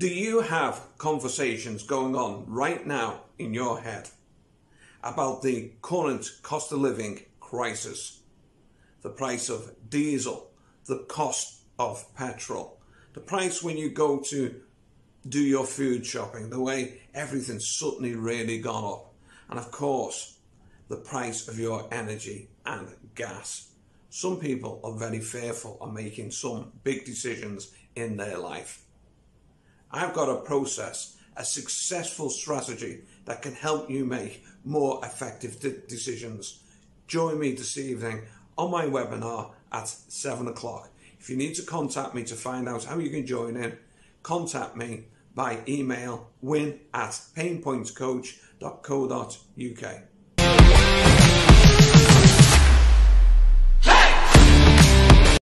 Do you have conversations going on right now in your head about the current cost of living crisis? The price of diesel, the cost of petrol, the price when you go to do your food shopping, the way everything's suddenly really gone up. And of course, the price of your energy and gas. Some people are very fearful of making some big decisions in their life. I've got a process, a successful strategy that can help you make more effective decisions. Join me this evening on my webinar at 7 o'clock. If you need to contact me to find out how you can join in, contact me by email win@painpointcoach.co.uk.